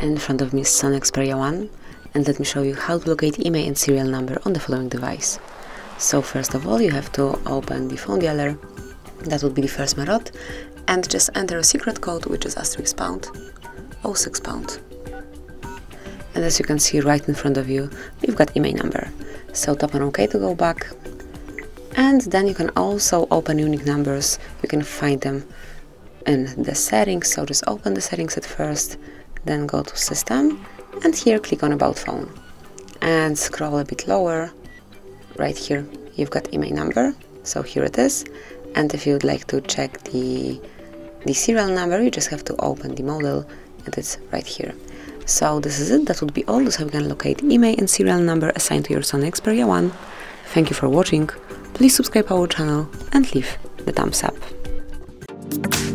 In front of me is Sony Xperia 1, and let me show you how to locate IMEI and serial number on the following device. So first of all you have to open the phone dialer, that would be the first method, and just enter a secret code which is *##06#. And as you can see right in front of you, we've got IMEI number. So tap on OK to go back, and then you can also open unique numbers. You can find them in the settings, so just open the settings at first. Then go to System, and here click on About Phone, and scroll a bit lower. Right here you've got IMEI number, so here it is. And if you'd like to check the serial number, you just have to open the model, and it's right here. So this is it, that would be all. This is how you can locate IMEI and serial number assigned to your Sony Xperia 1. Thank you for watching, please subscribe our channel and leave the thumbs up.